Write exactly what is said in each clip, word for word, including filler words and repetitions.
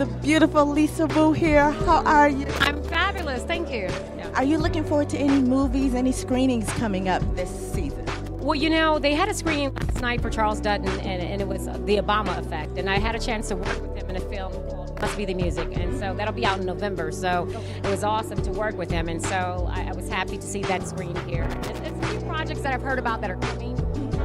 the beautiful Lisa Wu here. How are you? I'm fabulous, thank you. Yeah. Are you looking forward to any movies, any screenings coming up this season? Well, you know, they had a screening last night for Charles Dutton, and, and it was The Obama Effect, and I had a chance to work with him in a film called Must Be the Music, and so that'll be out in November, so it was awesome to work with him, and so I, I was happy to see that screen here. It's, it's a few projects that I've heard about that are coming,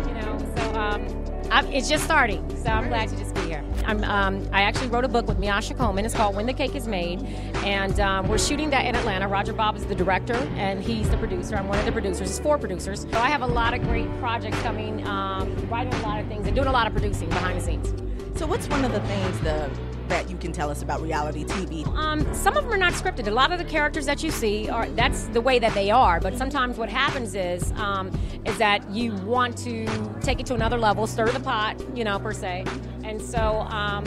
you know, so um, I'm, it's just starting, so I'm glad to just be here. I'm, um, I actually wrote a book with Miyasha Coleman. It's called When the Cake is Made, and um, we're shooting that in Atlanta. Roger Bob is the director, and he's the producer. I'm one of the producers. It's four producers. So I have a lot of great projects coming, um, writing a lot of things, and doing a lot of producing behind the scenes. So what's one of the things the that you can tell us about reality T V? Um, some of them are not scripted. A lot of the characters that you see, are that's the way that they are, but sometimes what happens is um, is that you want to take it to another level, stir the pot, you know, per se, and so um,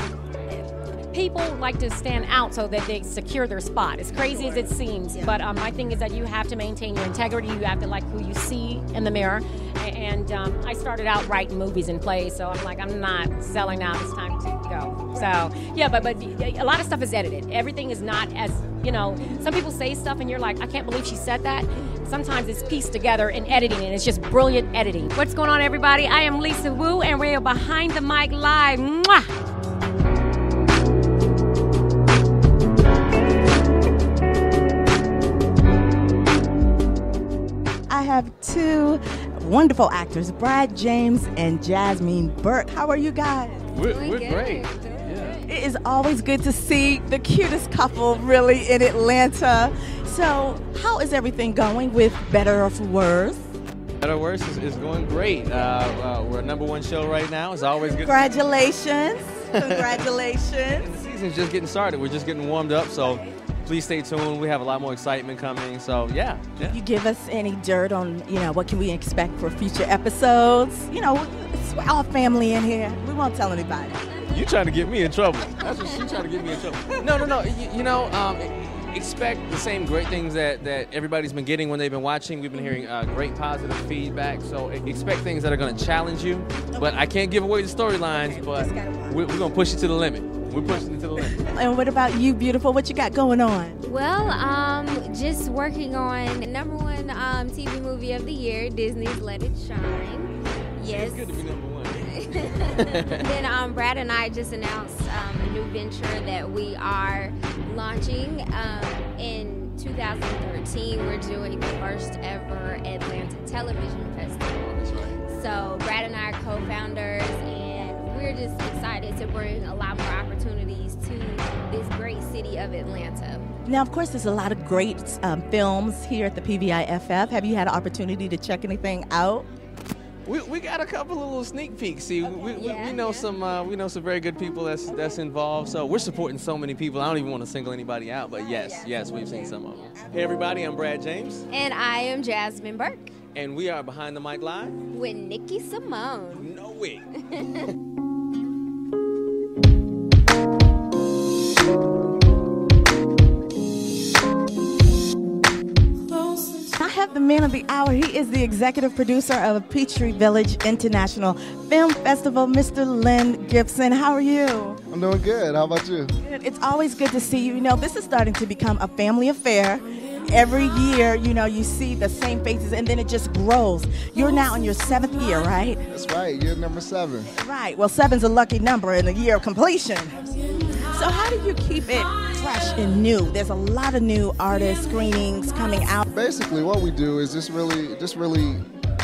people like to stand out so that they secure their spot, as crazy sure. as it seems, yeah. but um, my thing is that you have to maintain your integrity, you have to like who you see in the mirror, and um, I started out writing movies and plays, so I'm like, I'm not selling out, it's time to go. So, yeah, but, but a lot of stuff is edited. Everything is not as, you know, some people say stuff and you're like, I can't believe she said that. Sometimes it's pieced together in editing, and it's just brilliant editing. What's going on, everybody? I am Lisa Wu, and we are Behind the Mic Live. Mwah! I have two wonderful actors, Brad James and Jasmine Burke. How are you guys? We're, we're great. Yeah. It is always good to see the cutest couple really in Atlanta. So how is everything going with Better or Worse? Better or Worse is, is going great. Uh, uh, we're number one show right now. It's always good. Congratulations. Congratulations. And the season's just getting started. We're just getting warmed up. So. Please stay tuned. We have a lot more excitement coming. So, yeah. yeah. Can you give us any dirt on, you know, what can we expect for future episodes? You know, it's our family in here. We won't tell anybody. You're trying to get me in trouble. That's what she's trying to get me in trouble. No, no, no. You, you know, um, expect the same great things that, that everybody's been getting when they've been watching. We've been hearing uh, great positive feedback. So expect things that are going to challenge you. Okay. But I can't give away the storylines, okay, but we're, we're going to push it to the limit. We're pushing it to the limit. And what about you, beautiful? What you got going on? Well, um, just working on the number one um, T V movie of the year, Disney's Let It Shine. Yes. It's good to be number one. Then um, Brad and I just announced um, a new venture that we are launching um, in two thousand thirteen. We're doing the first ever Atlanta Television Festival. That's right. So Brad and I are co-founders, and we're just excited to bring a lot more opportunities to this great city of Atlanta. Now, of course, there's a lot of great um, films here at the P V I F F. Have you had an opportunity to check anything out? We, we got a couple of little sneak peeks. See, okay. we, we, yeah, we know yeah. some uh, we know some very good people that's okay. that's involved. So we're supporting so many people. I don't even want to single anybody out, but yes, yeah, yes, we've seen some of them. Yeah. Hey, everybody, I'm Brad James, and I am Jasmine Burke, and we are Behind the Mic Live with Nikki Simone. No way. The man of the hour, he is the executive producer of Peachtree Village International Film Festival, Mister Lynn Gibson. How are you? I'm doing good. How about you? Good. It's always good to see you. You know, this is starting to become a family affair. Every year, you know, you see the same faces, and then it just grows. You're now in your seventh year, right? That's right. Year number seven. Right. Well, seven's a lucky number in the year of completion. So how do you keep it fresh and new? There's a lot of new artist screenings coming out. Basically, what we do is just really, just really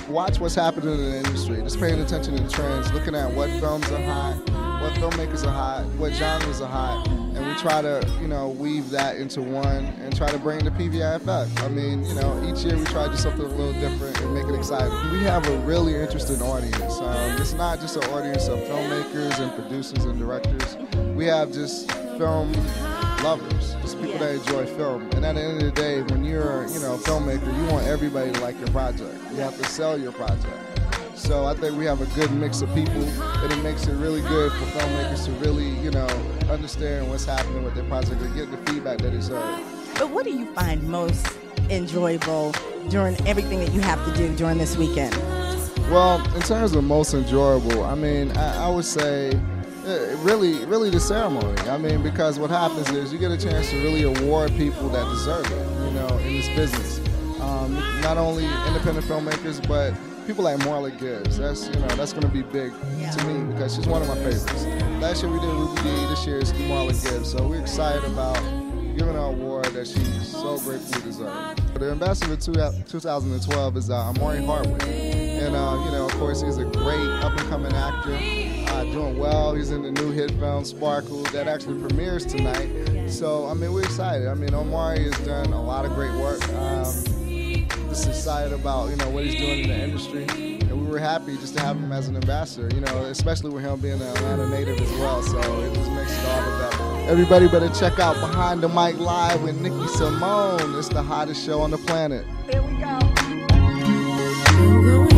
watch what's happening in the industry. Just paying attention to the trends, looking at what films are hot, what filmmakers are hot, what genres are hot, and we try to, you know, weave that into one and try to bring the P V I F F. I mean, you know, each year we try to do something a little different and make it exciting. We have a really interesting audience. Um, it's not just an audience of filmmakers and producers and directors. We have just film lovers, just people that enjoy film. And at the end of the day, when you're, you know, a filmmaker, you want everybody to like your project. You have to sell your project. So I think we have a good mix of people, and it makes it really good for filmmakers to really, you know, understand what's happening with their project and get the feedback that they deserve. But what do you find most enjoyable during everything that you have to do during this weekend? Well, in terms of most enjoyable, I mean, I, I would say uh, really, really the ceremony. I mean, because what happens is you get a chance to really award people that deserve it, you know, in this business. Um, not only independent filmmakers, but people like Marla Gibbs. That's, you know, that's going to be big yeah. to me because she's one of my favorites. Last year we did Ruby Dee, this year is Marla Gibbs, so we're excited about giving her an award that she so gratefully deserves. The ambassador of two thousand twelve is uh, Omari Hartman, and uh, you know, of course, he's a great up-and-coming actor, uh, doing well. He's in the new hit film Sparkle that actually premieres tonight. So I mean, we're excited. I mean, Omari has done a lot of great work. Um, Just excited about, you know, what he's doing in the industry, and we were happy just to have him as an ambassador, you know, especially with him being an Atlanta native as well, so it just makes it all the better. Everybody better check out Behind the Mic Live with Nikki Simone. It's the hottest show on the planet. Here we go.